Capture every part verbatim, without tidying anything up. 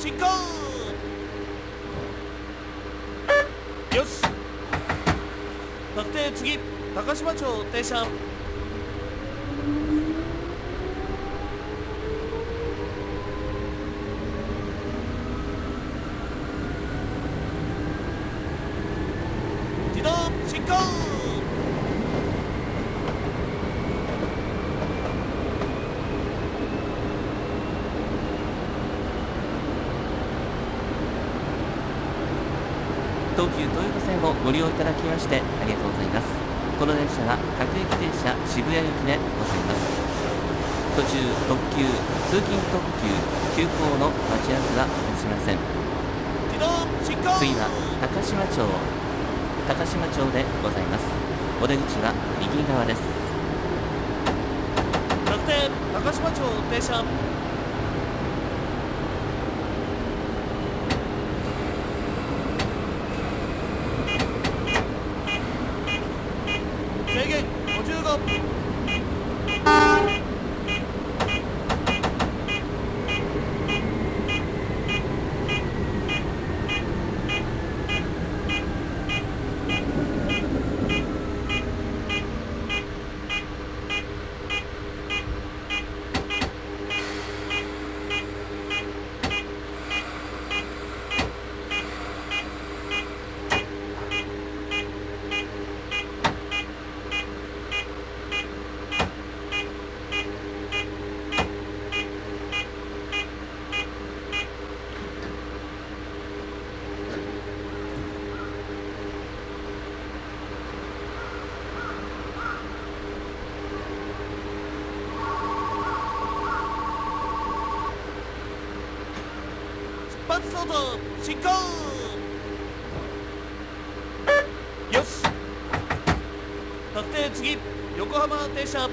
進行。よし。確定、次高島町停車。自動進行。 東急東横線をご利用いただきましてありがとうございます。この電車は各駅停車渋谷行きでございます。途中特急、通勤特急、急行の待ち合わせはしません。次は高島町、高島町でございます。お出口は右側です。確定、高島町停車。 進行。よし。確定、次横浜停車。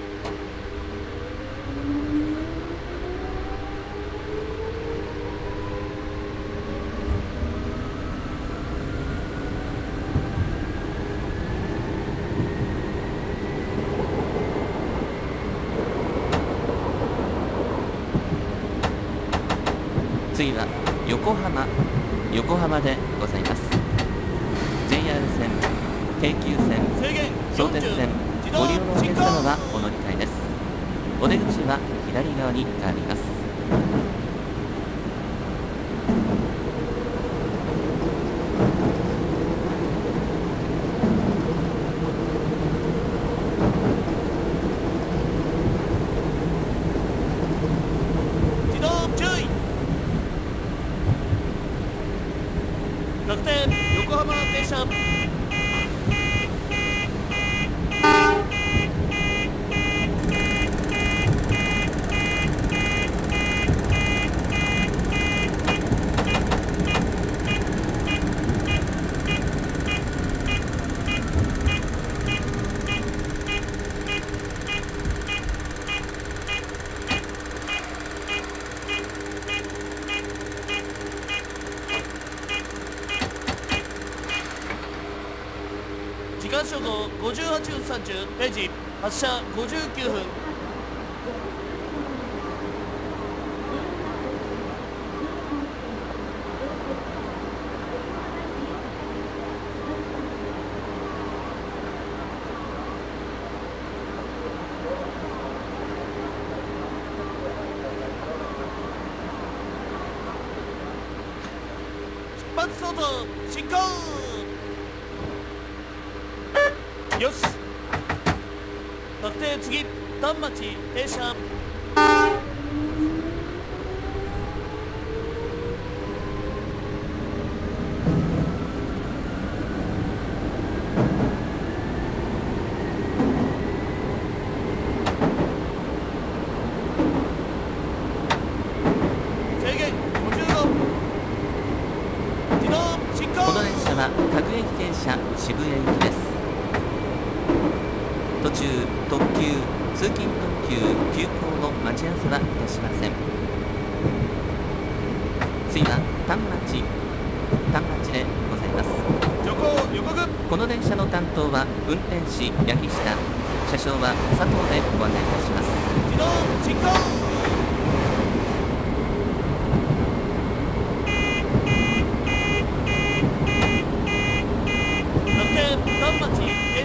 次は横浜。 横浜でございます。ジェイアール 線、京急線、相鉄線、ご利用のお客様はお乗り換えです。お出口は左側に変わります。ごじゅうはちふんさんじゅうレジ発車ごじゅうきゅうふん。出発相当進行。 よし。確定、次丹町停車。制限ごじゅうご。自動進行。この電車は各駅停車渋谷行きです。 途中特急、通勤特急、急行の待ち合わせはいたしません。次は丹町、丹町でございます。この電車の担当は運転士八木下、車掌は佐藤でご案内いたします。自動進行。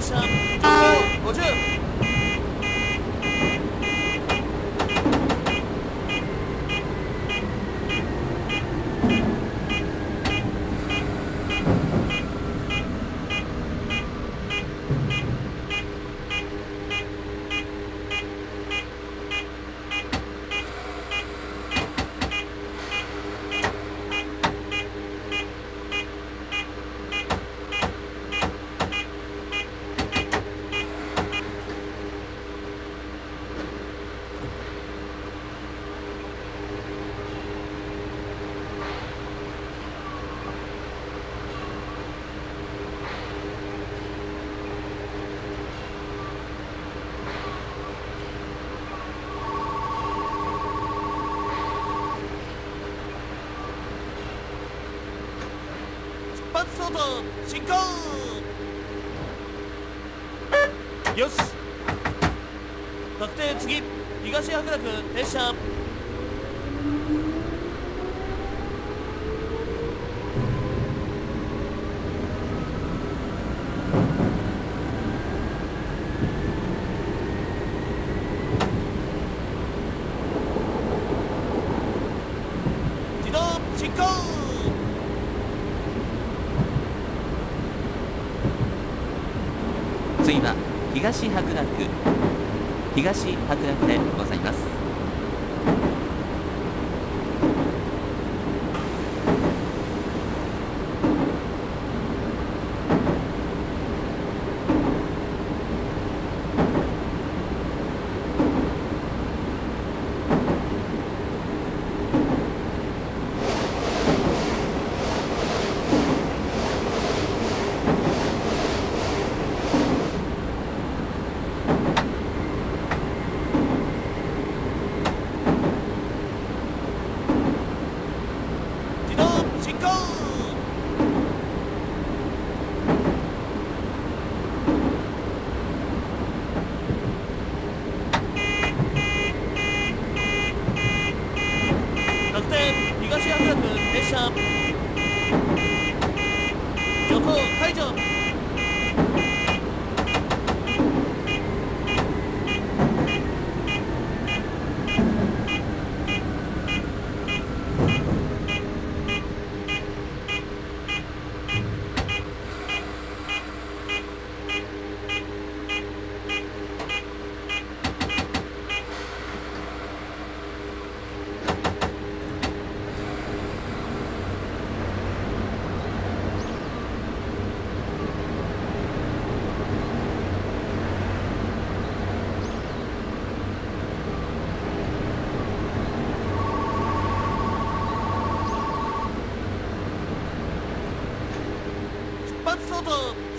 生，我去。 進行！よし。確定次、東白楽停車。 次は東白楽、東白楽でございます。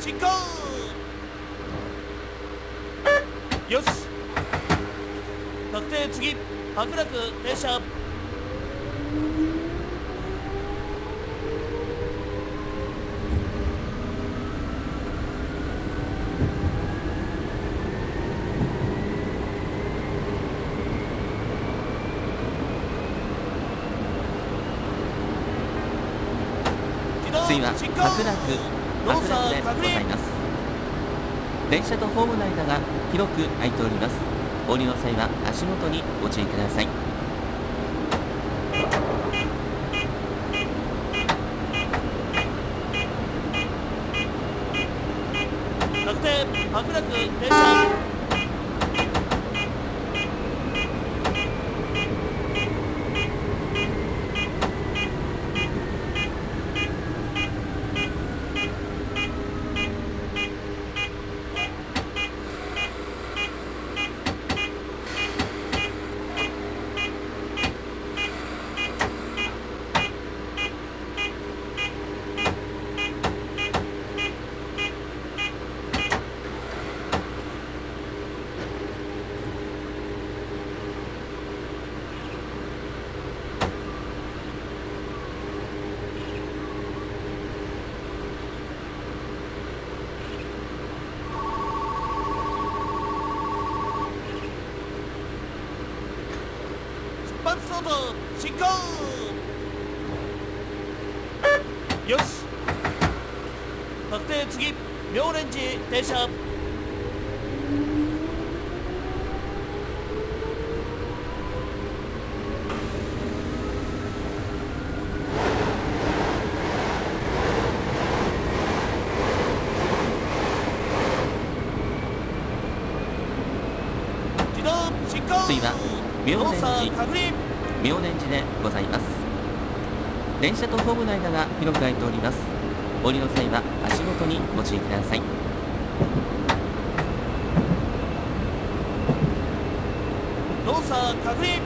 進行！よし。確定次、白楽停車。 次は白楽、白楽でございます。電車とホーム内だが広く空いております。降りの際は足元にご注意ください。 進行！よし。確定次、妙蓮寺停車。次は明念寺、明念寺でございます。電車とホームの間が広く開いております。降りの際は足元にご注意ください。動作確認。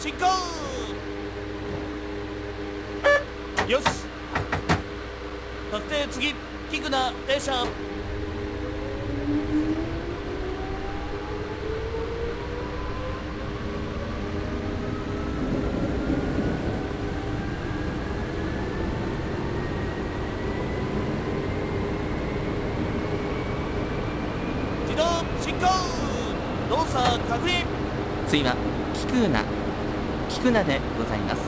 進行。よし。確定。次、キクナ停車。自動進行。動作確認。次はキクナ。キクナでございます。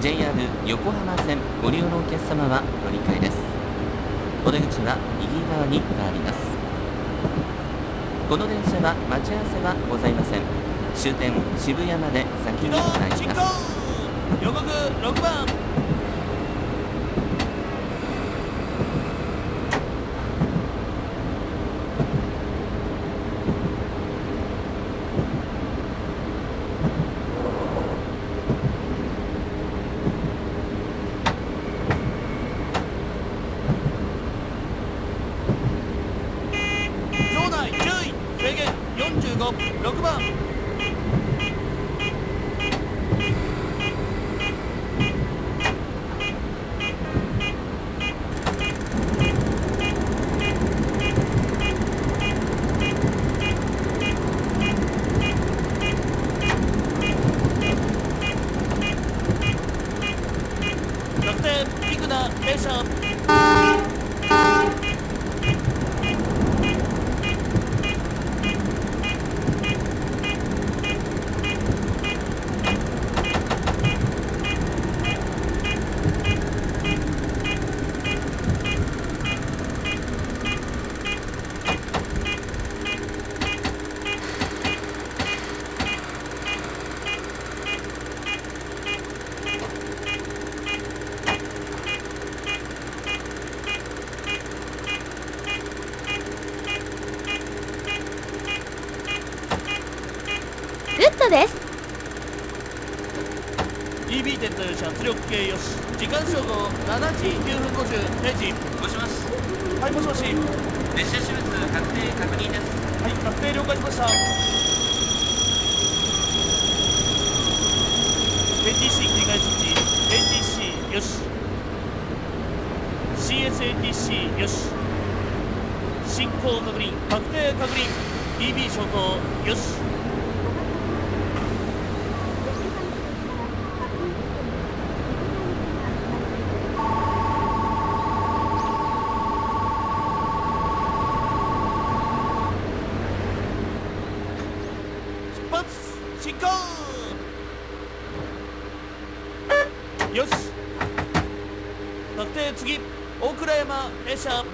ジェイアール 横浜線ご利用のお客様は乗り換えです。お出口は右側に変わります。この電車は待ち合わせはございません。終点渋谷まで先に行います。予告ろくばん出力系よし。時間照合しちじきゅうふんごじゅう定時。もしもし。はい、もしもし。列車手術確定確認です。はい、確定了解しました。エーティーシー 切り替えスイッチ。 エーティーシー よし。 シーエスエーティーシー よし。進行確認確定確認。 イービー 消灯よし。次、大倉山列車。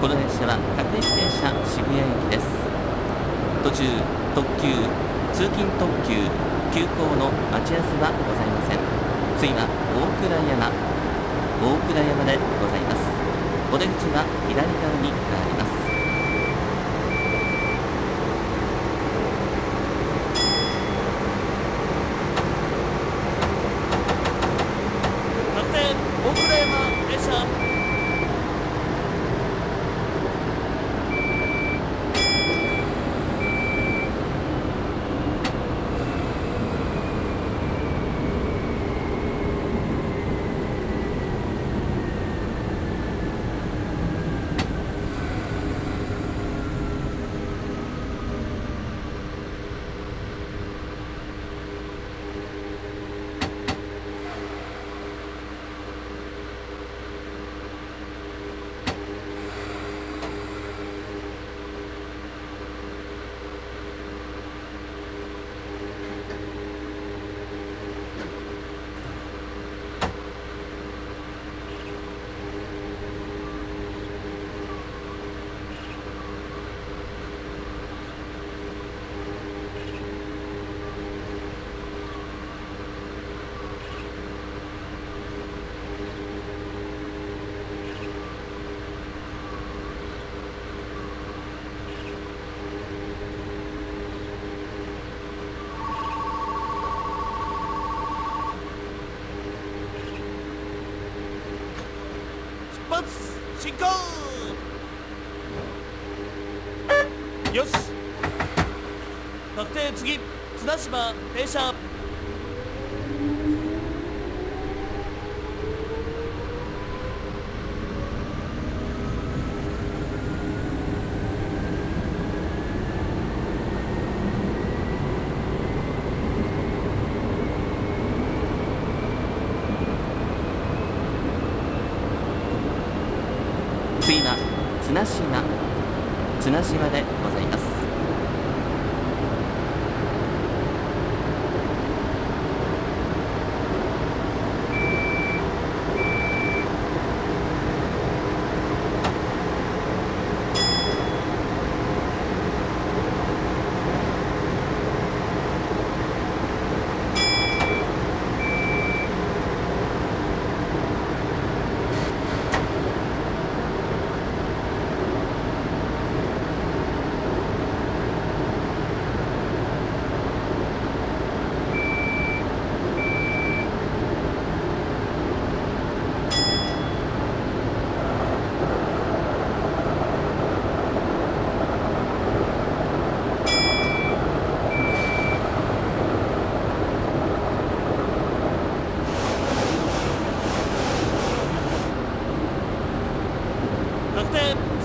この列車は各駅停車渋谷駅です。途中、特急、通勤特急、急行の待ち合わせはございません。次は大倉山、大倉山でございます。お出口は左側に変わります。進行！よし、確定。次、綱島停車。次は綱島、綱島でございます。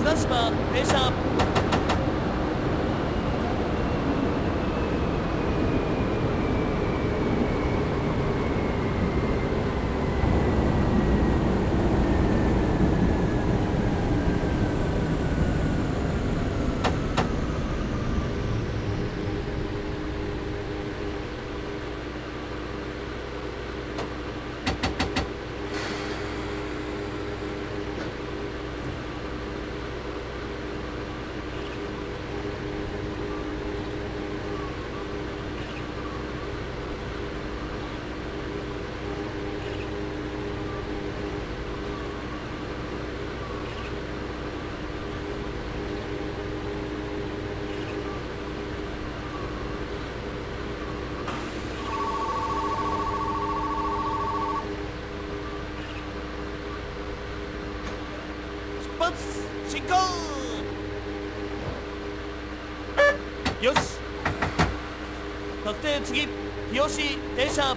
綱島停車。進行！よし、確定。次、日吉停車。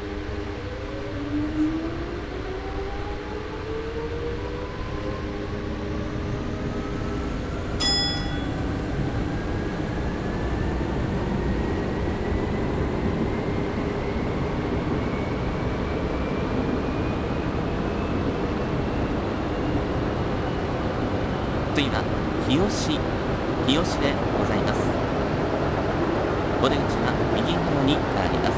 日吉、日吉でございます。お出口は右側に変わります。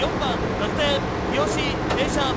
よんばん確定、日吉停車。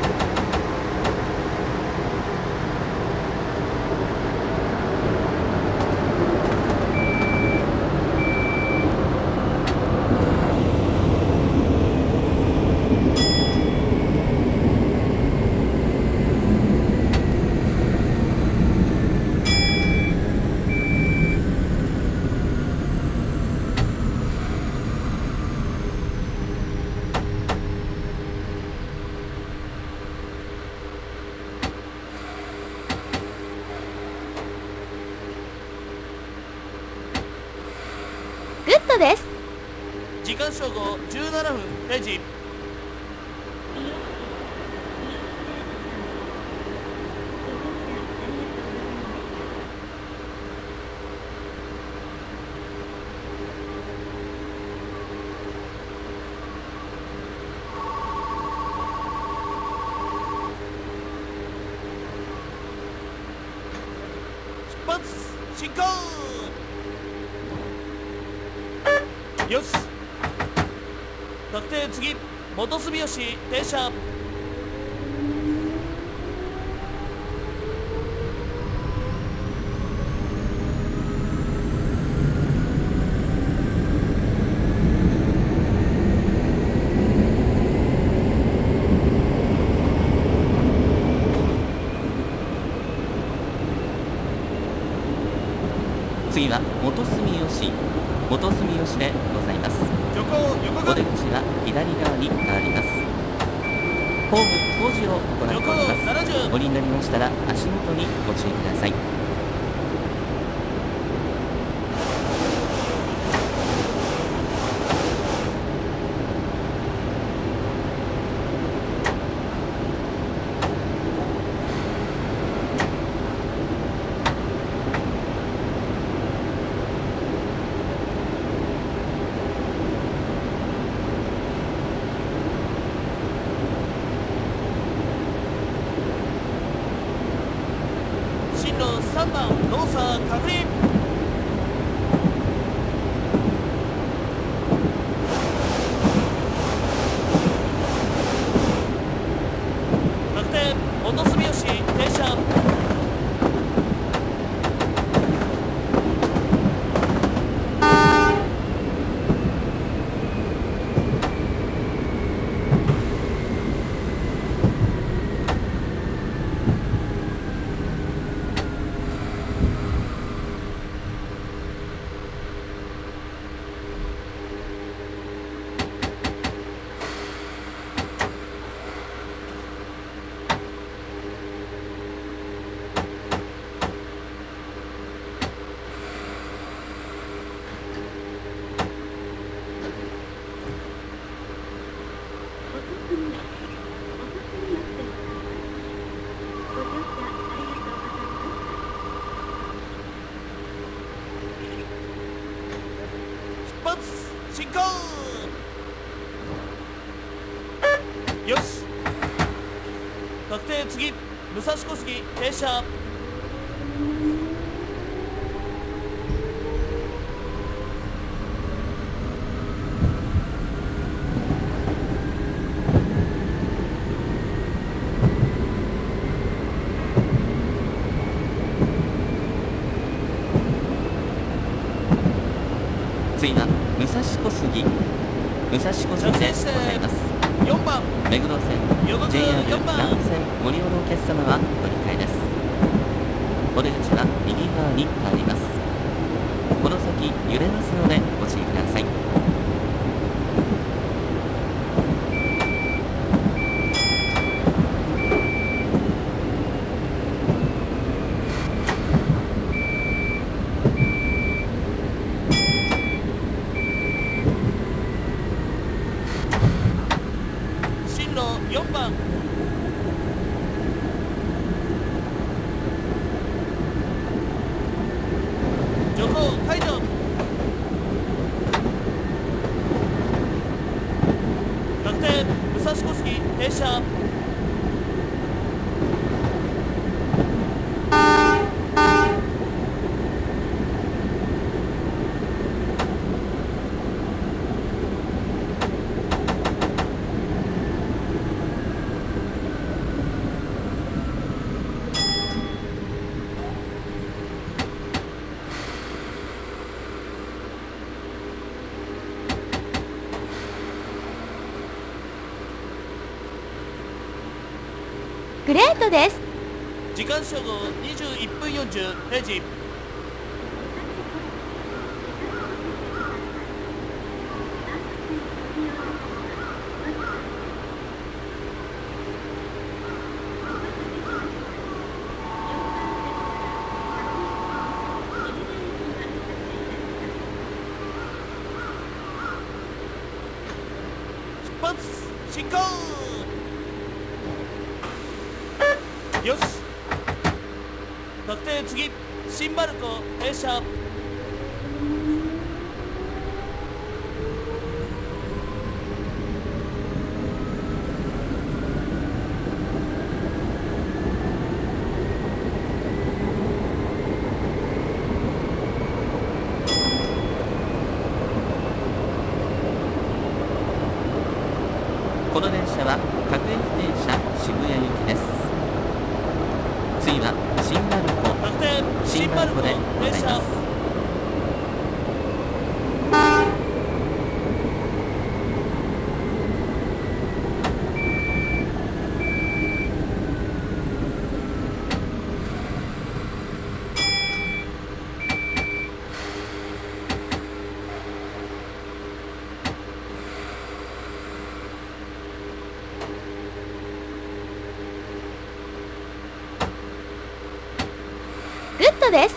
です。時間照合じゅうななふんれいじ。出発進行。よし確定、次元住吉停車。次は元住吉元住吉でございます。お出口は左側に変わります。ホーム工事を行っております。お降りになりましたら足元にご注意ください。さんばん動作確認。確定元住吉停車。進行。よし確定、次武蔵小杉停車。次は武蔵小杉、武蔵小杉でございます。よんばん目黒線、ジェイアール 南武線ご利用のお客様はご理解です。お出口は右側に変わります。この先揺れますのでご注意ください。グレートです。時間照合にじゅういっぷんよんじゅうれいじ。出発進行。よし、特定次、新丸子停車。この電車は各駅停車渋谷行きです。次は新丸子、新丸子でございます。グッドです。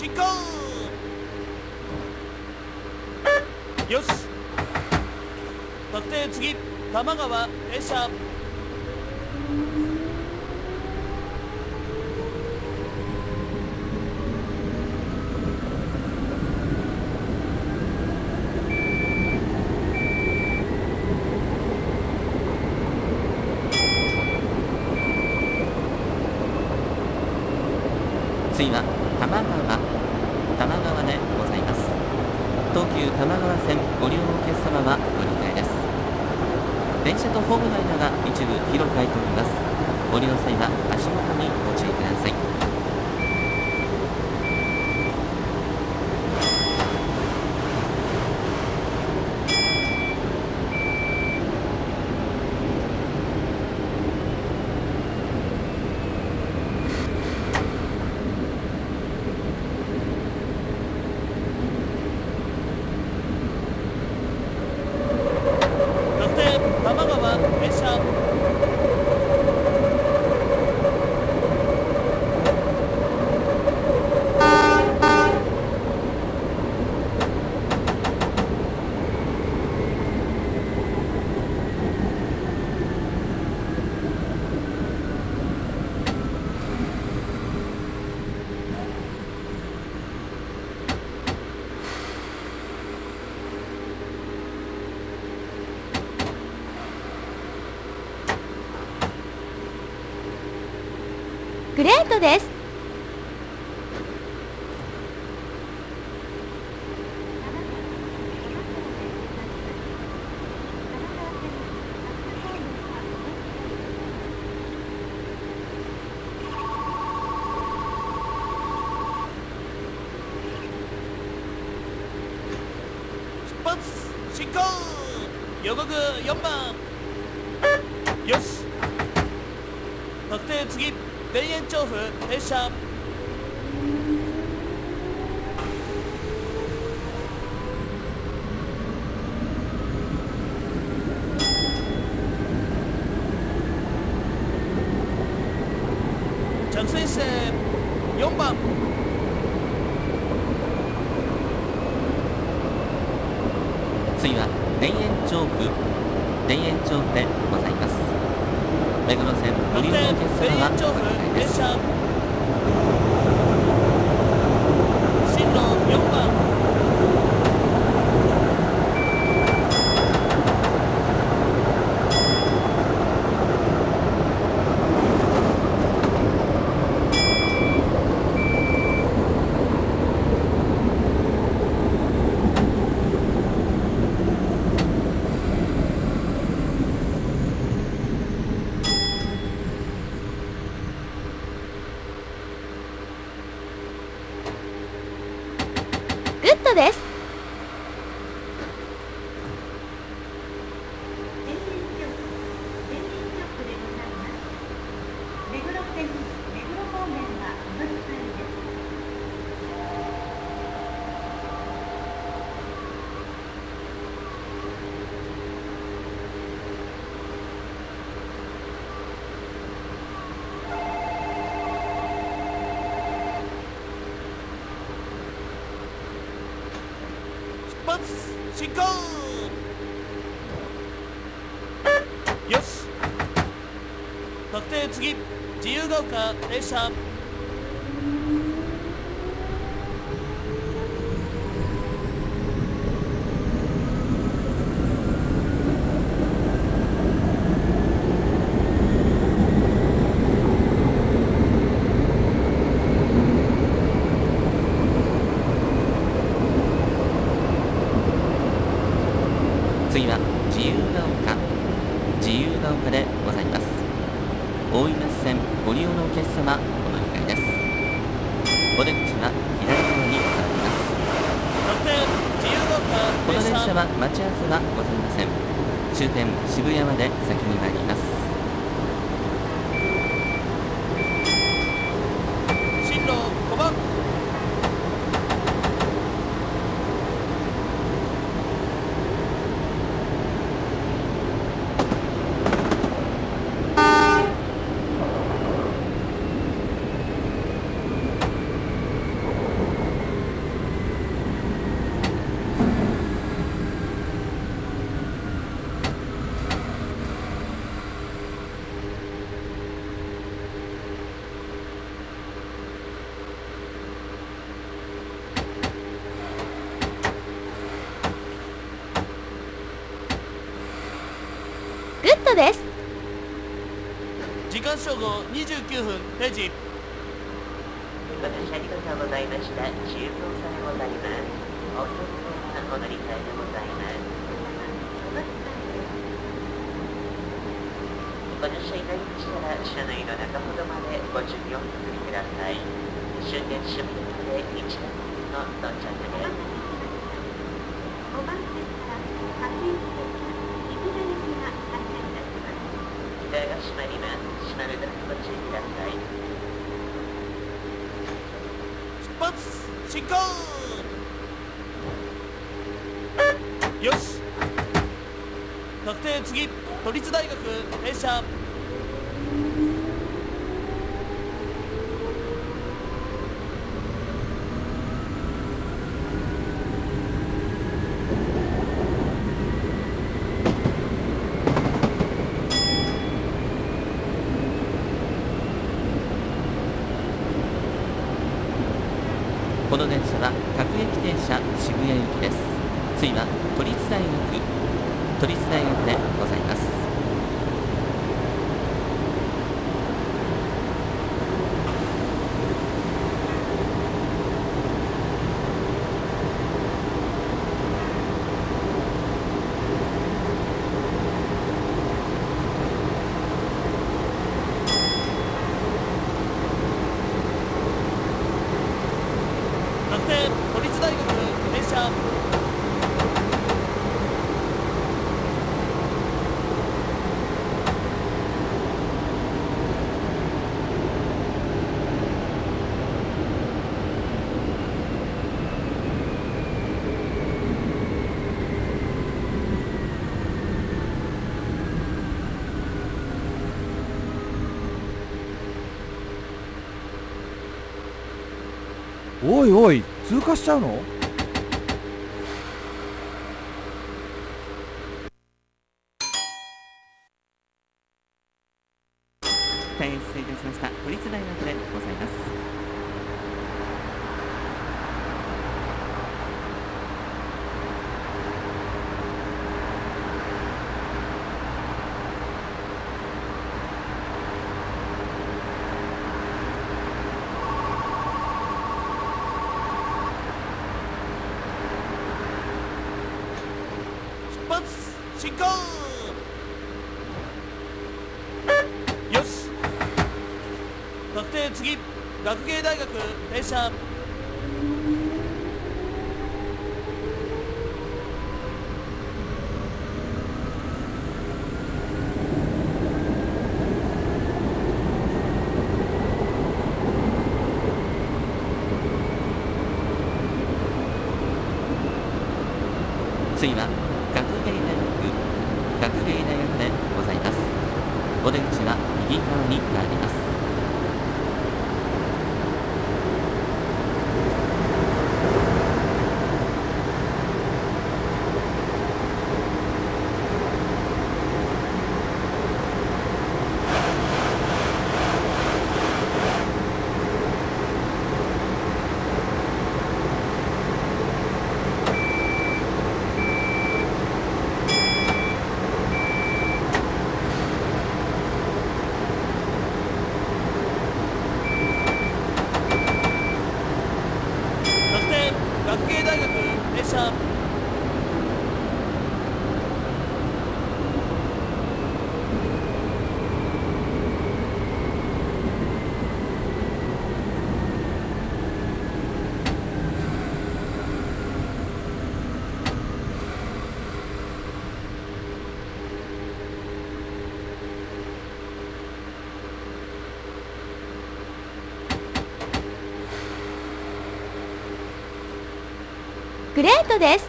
出発進行。よし、確定次多摩川停車。次は多摩川、多摩川でございます。東急多摩川線ご利用のお客様はご理解です。電車とホーム内なら一部広く開いております。ご利用の際は足元にご注意ください。グレートです。進行予告よんばんよし確定次田園調布停車着水線よんばん次は田園調布田園調布でございます目黒線乗り換えはご覧くださいですです。進行よし確定次自由が丘停車次は自由が丘自由が丘でございます大井町線ご利用のお客様お乗り換えですお出口は左側に変わりますこの電車は待ち合わせはございません終点渋谷まで先に参りますです時間正午にじゅうきゅうふんれいじご乗車ありがとうございました中央線でございますお客様お乗り換えでございますご乗車になりましたら車内の中ほどまでご準備をお送りください終点渋谷まで一番乗りの到着です閉まります。閉まるだけご注意ください。出発進行。よし。確定次都立大学停車。この電車は各駅停車渋谷行きです。次は都立大学、都立大学でございます。都立大学停車おいおい、通過しちゃうの？大変失礼いたしました。都立大学でございます。出発進行。よし。確定。次、学芸大学停車。次は学芸大学学芸大学でございます。お出口は右側になります。グレートです。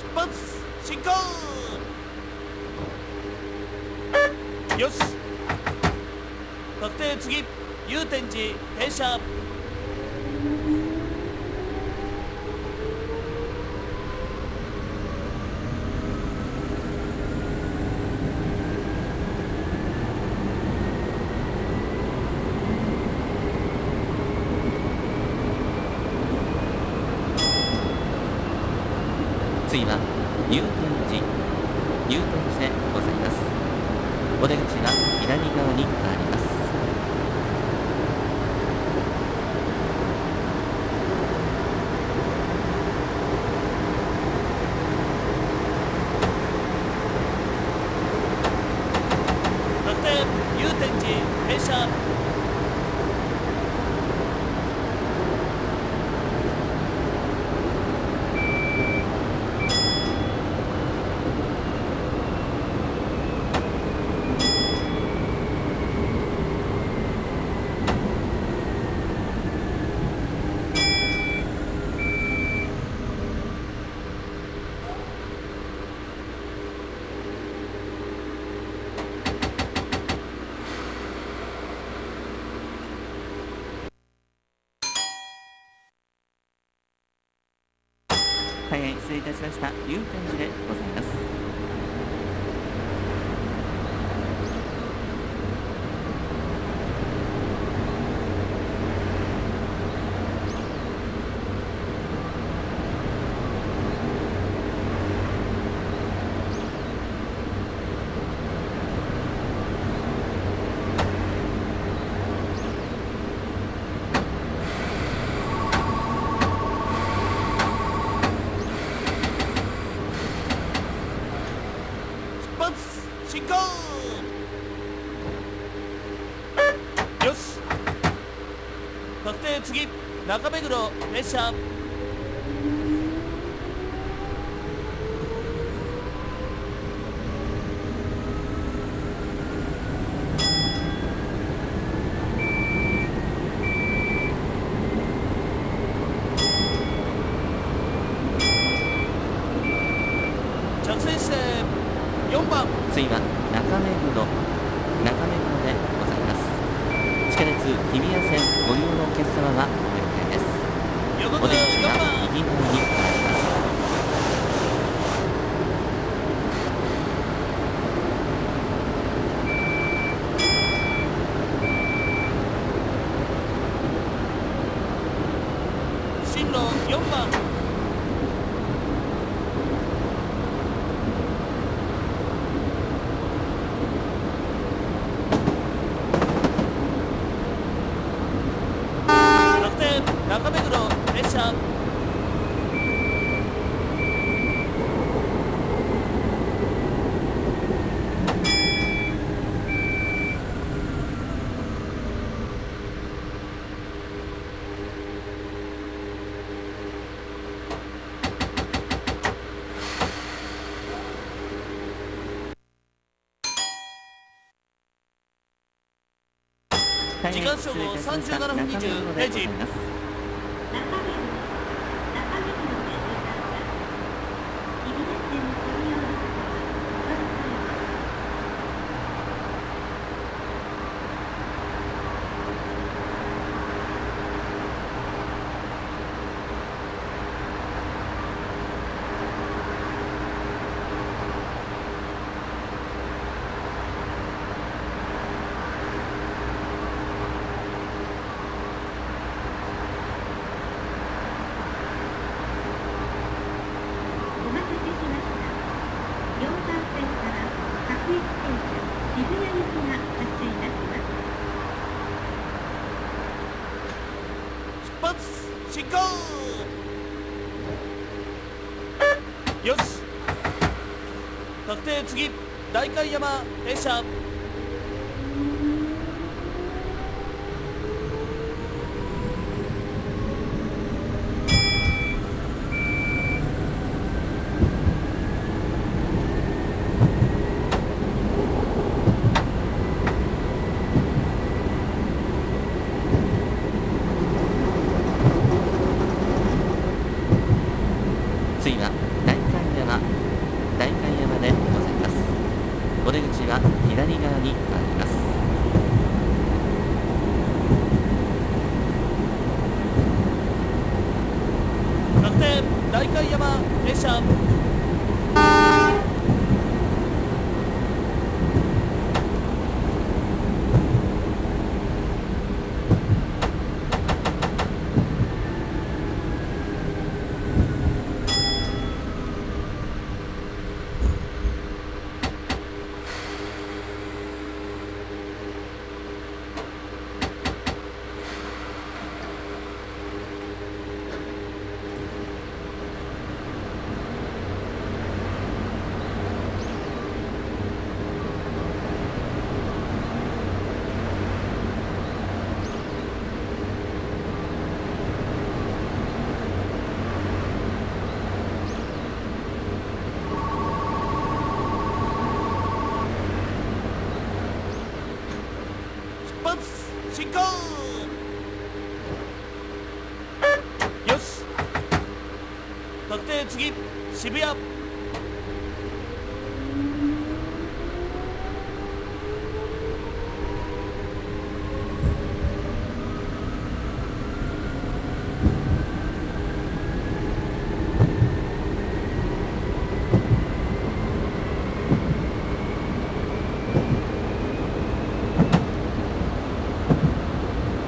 出発進行。よし。確定。次、祐天寺停車。次は祐天寺祐天寺でございます。お出口は左側にあります。確定。祐天寺停車。大変失礼いたしました。祐天寺でございます。進行。よし。確定。次、中目黒列車。でよんばん次は中目黒中目黒でございます。地下鉄日比谷線ご利用のお客様はご連絡です。お出口は右側に変わります。時間消防さんじゅうななふんにじゅうれいじ。よし、確定。次代官山列車。次は代官山、代官山でございます。お出口は左側にあります。確定、代官山列車。進行。よし、確定。次渋谷。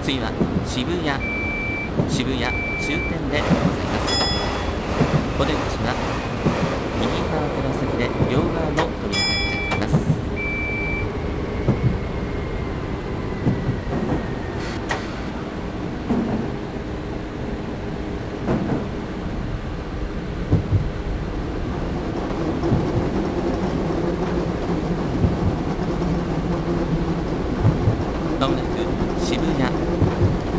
次は渋谷、渋谷終点でございます。お出口は右側から先で両側の扉が開きます。まもなく渋谷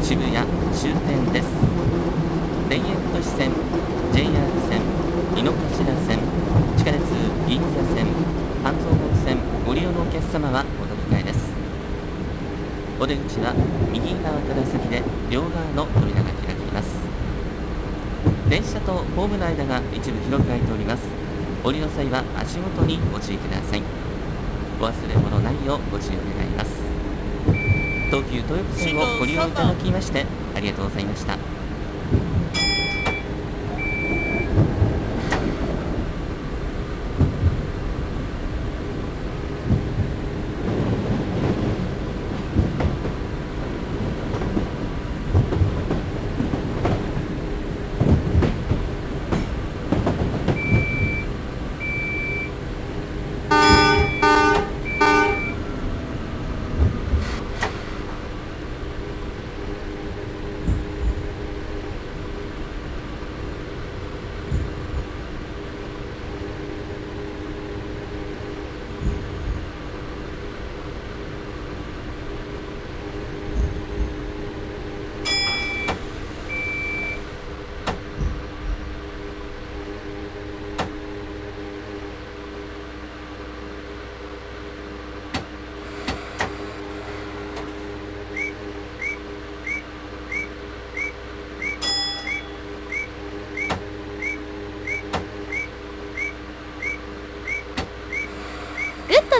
渋谷終点です。田園都市線、ジェイアール 線、井の頭線、地下鉄銀座線、半蔵門線ご利用のお客様はお乗り換えです。お出口は右側から先で両側の扉が開きます。電車とホームの間が一部広く開いております。降りの際は足元にご注意ください。お忘れ物ないようご注意願います。東急豊福線をご利用いただきましてありがとうございました。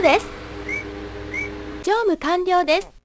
です。乗務完了です。